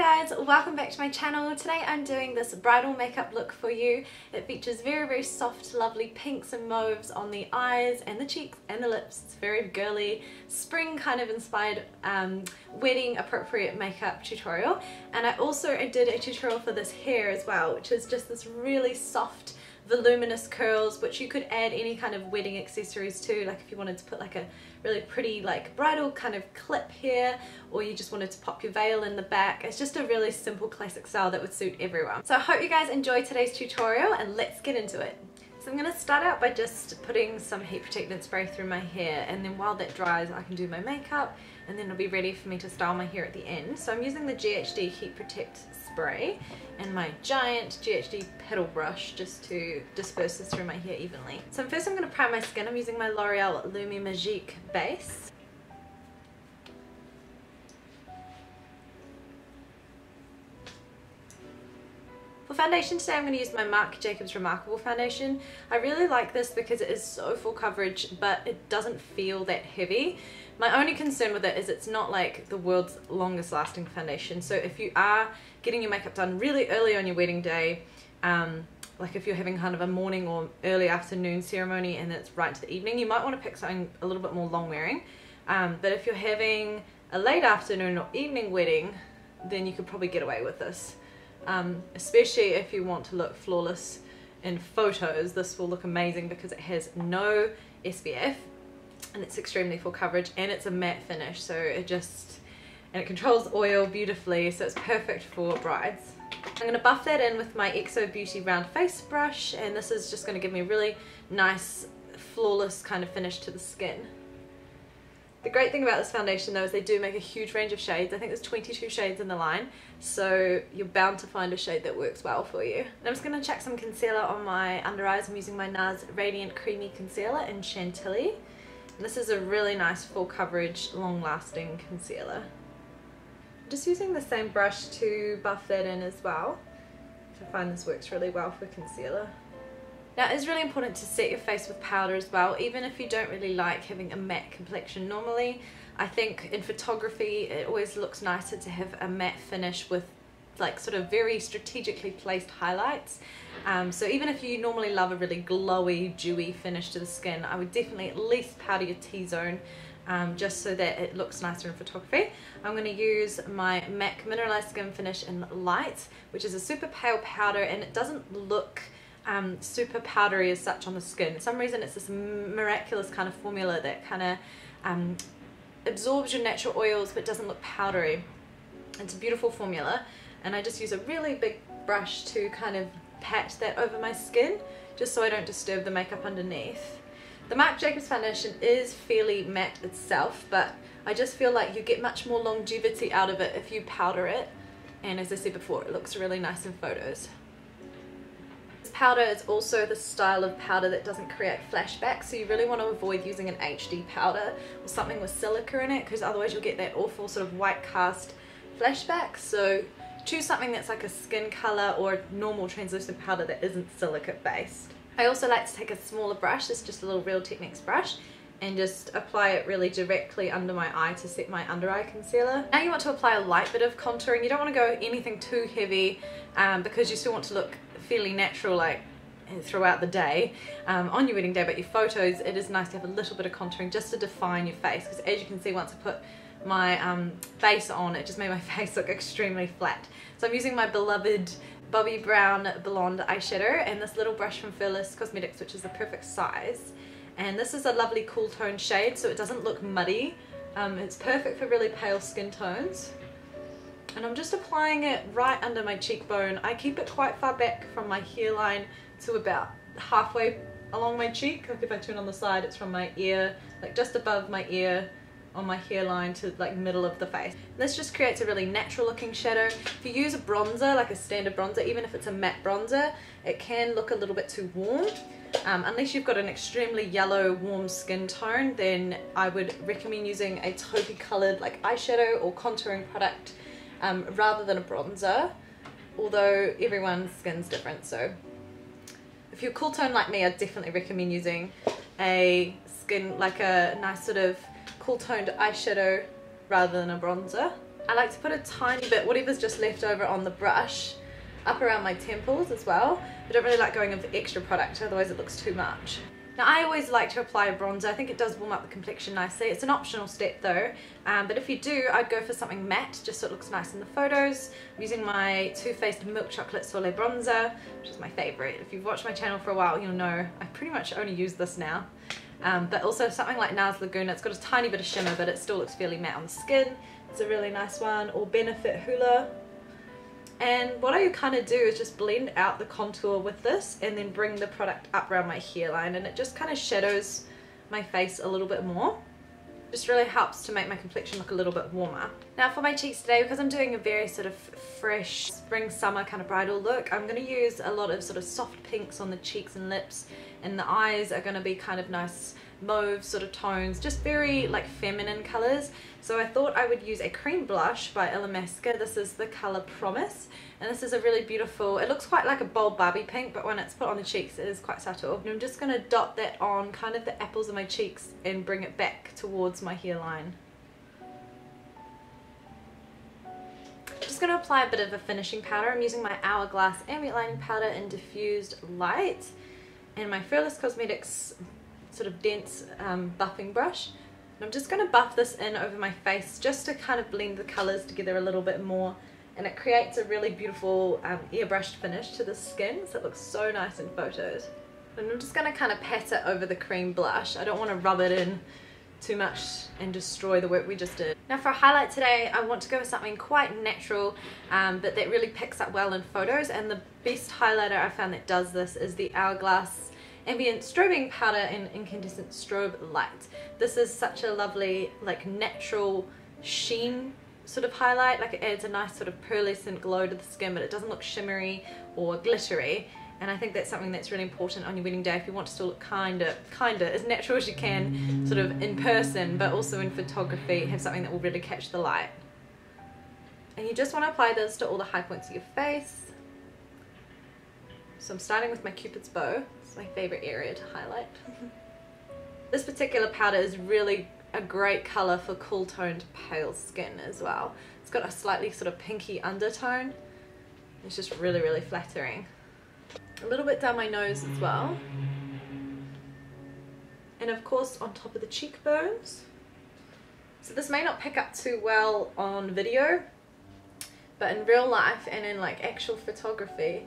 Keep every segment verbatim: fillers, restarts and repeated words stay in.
guys, welcome back to my channel. Today I'm doing this bridal makeup look for you. It features very very soft lovely pinks and mauves on the eyes and the cheeks and the lips. It's very girly, spring kind of inspired, um, wedding appropriate makeup tutorial. And I also I did a tutorial for this hair as well, which is just this really soft voluminous curls, which you could add any kind of wedding accessories to, like if you wanted to put like a really pretty like bridal kind of clip here, or you just wanted to pop your veil in the back. It's just a really simple classic style that would suit everyone. So I hope you guys enjoy today's tutorial and let's get into it. So I'm going to start out by just putting some heat protectant spray through my hair, and then while that dries I can do my makeup and then it'll be ready for me to style my hair at the end. So I'm using the G H D Heat Protect spray and my giant G H D petal brush just to disperse this through my hair evenly. So first I'm going to prime my skin. I'm using my L'Oreal Lumi Magique base. For foundation today I'm going to use my Marc Jacobs Remarkable foundation. I really like this because it is so full coverage but it doesn't feel that heavy. My only concern with it is it's not like the world's longest lasting foundation, so if you are getting your makeup done really early on your wedding day, um, like if you're having kind of a morning or early afternoon ceremony and it's right to the evening, you might want to pick something a little bit more long wearing. Um, but if you're having a late afternoon or evening wedding, then you could probably get away with this. Um, especially if you want to look flawless in photos, this will look amazing because it has no S P F and it's extremely full coverage and it's a matte finish, so it just and it controls oil beautifully, so it's perfect for brides. I'm going to buff that in with my Exo Beauty round face brush, and this is just going to give me a really nice flawless kind of finish to the skin. The great thing about this foundation though is they do make a huge range of shades. I think there's twenty-two shades in the line, so you're bound to find a shade that works well for you. And I'm just going to chuck some concealer on my under eyes. I'm using my NARS Radiant Creamy Concealer in Chantilly. And this is a really nice full coverage long lasting concealer. I'm just using the same brush to buff that in as well. So I find this works really well for concealer. Now it's really important to set your face with powder as well, even if you don't really like having a matte complexion normally. I think in photography it always looks nicer to have a matte finish with like sort of very strategically placed highlights. Um, so even if you normally love a really glowy, dewy finish to the skin, I would definitely at least powder your T-zone um, just so that it looks nicer in photography. I'm going to use my MAC Mineralized Skin Finish in Light, which is a super pale powder and it doesn't look Um, super powdery as such on the skin. For some reason it's this miraculous kind of formula that kind of um, absorbs your natural oils but doesn't look powdery. It's a beautiful formula, and I just use a really big brush to kind of pat that over my skin just so I don't disturb the makeup underneath. The Marc Jacobs foundation is fairly matte itself, but I just feel like you get much more longevity out of it if you powder it, and as I said before, it looks really nice in photos. Powder is also the style of powder that doesn't create flashbacks, so you really want to avoid using an H D powder or something with silica in it, because otherwise you'll get that awful sort of white cast flashback. So choose something that's like a skin color or a normal translucent powder that isn't silica based. I also like to take a smaller brush, this is just a little Real Techniques brush, and just apply it really directly under my eye to set my under eye concealer. Now you want to apply a light bit of contouring. You don't want to go anything too heavy um, because you still want to look fairly natural like throughout the day um, on your wedding day, but your photos it is nice to have a little bit of contouring just to define your face, because as you can see once I put my um, face on, it just made my face look extremely flat. So I'm using my beloved Bobbi Brown Blonde eyeshadow and this little brush from Furless Cosmetics, which is the perfect size, and this is a lovely cool tone shade so it doesn't look muddy. Um, it's perfect for really pale skin tones. And I'm just applying it right under my cheekbone. I keep it quite far back from my hairline to about halfway along my cheek. Like if I turn on the side, it's from my ear, like just above my ear on my hairline to like middle of the face. And this just creates a really natural looking shadow. If you use a bronzer, like a standard bronzer, even if it's a matte bronzer, it can look a little bit too warm. Um, unless you've got an extremely yellow warm skin tone, then I would recommend using a taupey coloured like eyeshadow or contouring product Um, rather than a bronzer, although everyone's skin's different, so if you're cool tone like me, I definitely recommend using a skin like a nice sort of cool toned eyeshadow rather than a bronzer. I like to put a tiny bit, whatever's just left over on the brush, up around my temples as well. I don't really like going in for extra product, otherwise it looks too much. Now I always like to apply a bronzer. I think it does warm up the complexion nicely. It's an optional step though, um, but if you do, I'd go for something matte just so it looks nice in the photos. I'm using my Too Faced Milk Chocolate Soleil bronzer, which is my favourite. If you've watched my channel for a while, you'll know I pretty much only use this now. Um, but also something like Nars Laguna. It's got a tiny bit of shimmer, but it still looks fairly matte on the skin. It's a really nice one. Or Benefit Hoola. And what I kind of do is just blend out the contour with this and then bring the product up around my hairline, and it just kind of shadows my face a little bit more. Just really helps to make my complexion look a little bit warmer. Now for my cheeks today, because I'm doing a very sort of fresh spring summer kind of bridal look, I'm going to use a lot of sort of soft pinks on the cheeks and lips, and the eyes are going to be kind of nice mauve sort of tones, just very like feminine colors. So I thought I would use a cream blush by Illamasqua. This is the color Promise, and this is a really beautiful, it looks quite like a bold Barbie pink, but when it's put on the cheeks it is quite subtle. And I'm just going to dot that on kind of the apples of my cheeks and bring it back towards my hairline. I'm just going to apply a bit of a finishing powder. I'm using my Hourglass Ambient Lighting powder in Diffused Light and my Furless Cosmetics sort of dense um, buffing brush. And I'm just going to buff this in over my face just to kind of blend the colours together a little bit more, and it creates a really beautiful um, airbrushed finish to the skin, so it looks so nice in photos. And I'm just going to kind of pat it over the cream blush. I don't want to rub it in too much and destroy the work we just did. Now for a highlight today, I want to go with something quite natural, um, but that really picks up well in photos, and the best highlighter I found that does this is the Hourglass Ambient Strobing powder in Incandescent Strobe Light. This is such a lovely like natural sheen sort of highlight, like it adds a nice sort of pearlescent glow to the skin, but it doesn't look shimmery or glittery. And I think that's something that's really important on your wedding day if you want to still look kinda, kinda as natural as you can, sort of in person, but also in photography, have something that will really catch the light. And you just want to apply this to all the high points of your face. So I'm starting with my Cupid's bow. It's my favorite area to highlight. This particular powder is really a great color for cool toned pale skin as well. It's got a slightly sort of pinky undertone. It's just really, really flattering. A little bit down my nose as well, and of course on top of the cheekbones. So this may not pick up too well on video, but in real life and in like actual photography,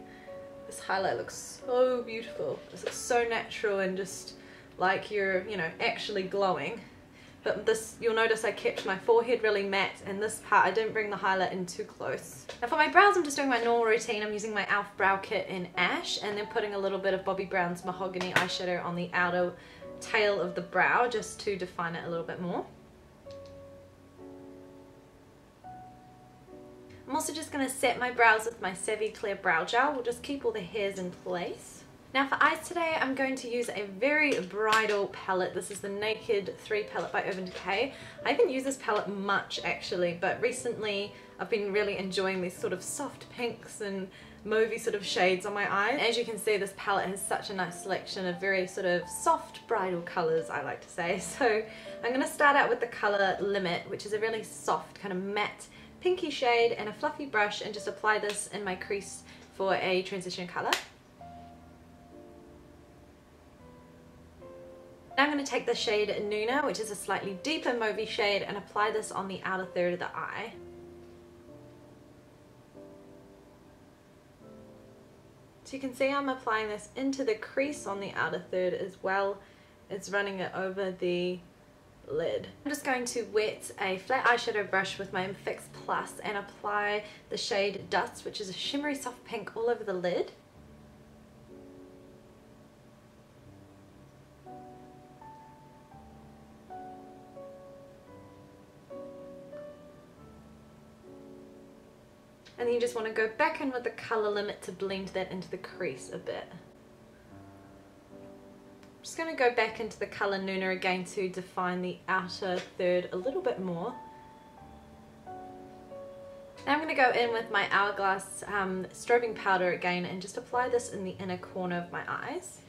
this highlight looks so beautiful. This looks so natural and just like you're, you know, actually glowing. But this, you'll notice I kept my forehead really matte, and this part I didn't bring the highlight in too close. Now for my brows, I'm just doing my normal routine. I'm using my E L F brow kit in Ash, and then putting a little bit of Bobbi Brown's Mahogany eyeshadow on the outer tail of the brow just to define it a little bit more. I'm also just going to set my brows with my Savvy Clear Brow Gel. We'll just keep all the hairs in place. Now for eyes today, I'm going to use a very bridal palette. This is the Naked three palette by Urban Decay. I haven't used this palette much actually, but recently I've been really enjoying these sort of soft pinks and mauvey sort of shades on my eyes. As you can see, this palette has such a nice selection of very sort of soft bridal colours, I like to say. So I'm going to start out with the colour Limit, which is a really soft kind of matte pinky shade, and a fluffy brush, and just apply this in my crease for a transition colour. Now I'm going to take the shade Nuna, which is a slightly deeper mauvey shade, and apply this on the outer third of the eye. So you can see I'm applying this into the crease on the outer third as well as running it over the lid. I'm just going to wet a flat eyeshadow brush with my Fix plus and apply the shade Dust, which is a shimmery soft pink, all over the lid. And then you just want to go back in with the colour Limit to blend that into the crease a bit. I'm just going to go back into the colour Nuna again to define the outer third a little bit more. Now I'm going to go in with my Hourglass um, Strobing powder again and just apply this in the inner corner of my eyes.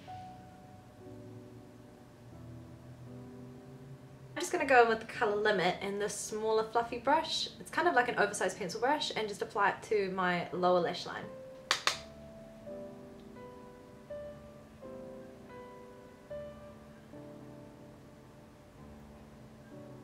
going to go in with the color Limit and this smaller fluffy brush. It's kind of like an oversized pencil brush, and just apply it to my lower lash line.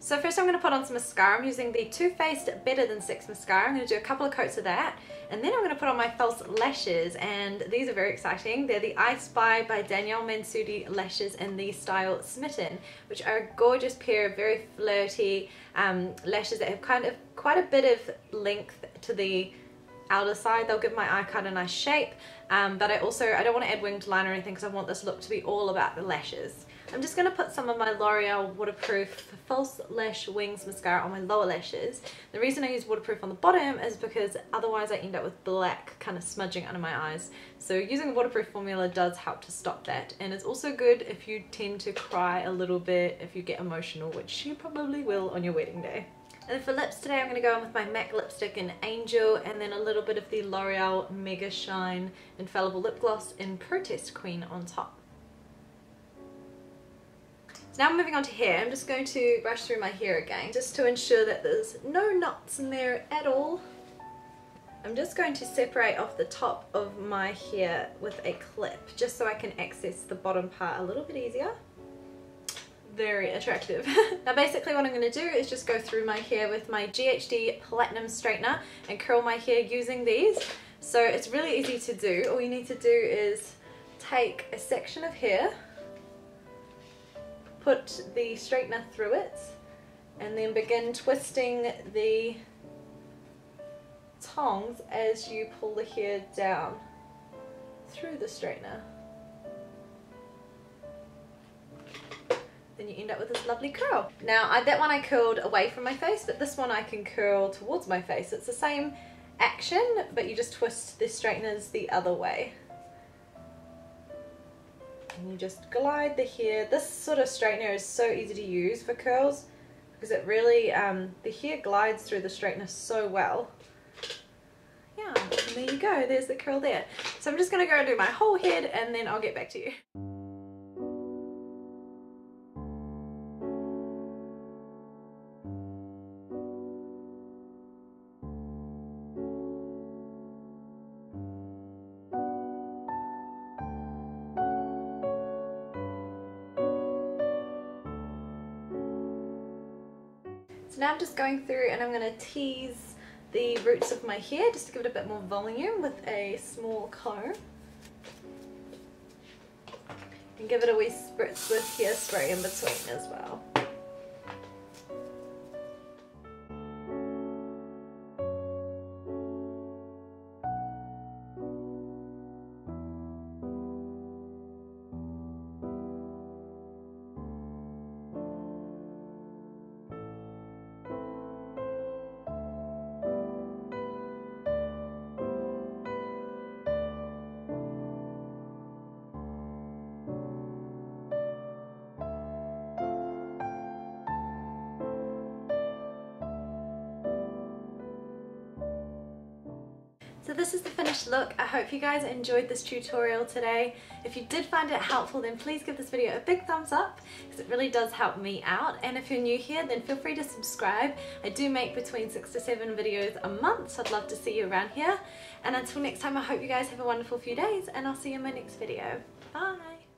So first I'm going to put on some mascara. I'm using the Too Faced Better Than Six mascara. I'm going to do a couple of coats of that, and then I'm going to put on my false lashes, and these are very exciting. They're the Eye Spy by Danielle Mansutti lashes in the style Smitten, which are a gorgeous pair of very flirty um, lashes that have kind of quite a bit of length to the outer side. They'll give my eye cut a nice shape, um, but I also I don't want to add winged line or anything because I want this look to be all about the lashes. I'm just going to put some of my L'Oreal Waterproof False Lash Wings mascara on my lower lashes. The reason I use waterproof on the bottom is because otherwise I end up with black kind of smudging under my eyes. So using the waterproof formula does help to stop that, and it's also good if you tend to cry a little bit, if you get emotional, which you probably will on your wedding day. And then for lips today, I'm going to go in with my MAC lipstick in Angel, and then a little bit of the L'Oreal Mega Shine Infallible Lip Gloss in Protest Queen on top. So now I'm moving on to hair. I'm just going to brush through my hair again, just to ensure that there's no knots in there at all. I'm just going to separate off the top of my hair with a clip, just so I can access the bottom part a little bit easier. Very attractive. Now basically what I'm going to do is just go through my hair with my G H D Platinum Straightener and curl my hair using these. So it's really easy to do. All you need to do is take a section of hair, put the straightener through it, and then begin twisting the tongs as you pull the hair down through the straightener. Then you end up with this lovely curl. Now I, that one I curled away from my face, but this one I can curl towards my face. It's the same action, but you just twist the straighteners the other way. And you just glide the hair. This sort of straightener is so easy to use for curls because it really, um, the hair glides through the straightener so well. Yeah, and there you go, there's the curl there. So I'm just gonna go and do my whole head, and then I'll get back to you. Now I'm just going through and I'm going to tease the roots of my hair just to give it a bit more volume with a small comb, and give it a wee spritz with hairspray in between as well. So this is the finished look. I hope you guys enjoyed this tutorial today. If you did find it helpful, then please give this video a big thumbs up because it really does help me out. And if you're new here, then feel free to subscribe. I do make between six to seven videos a month, so I'd love to see you around here. And until next time, I hope you guys have a wonderful few days, and I'll see you in my next video. Bye!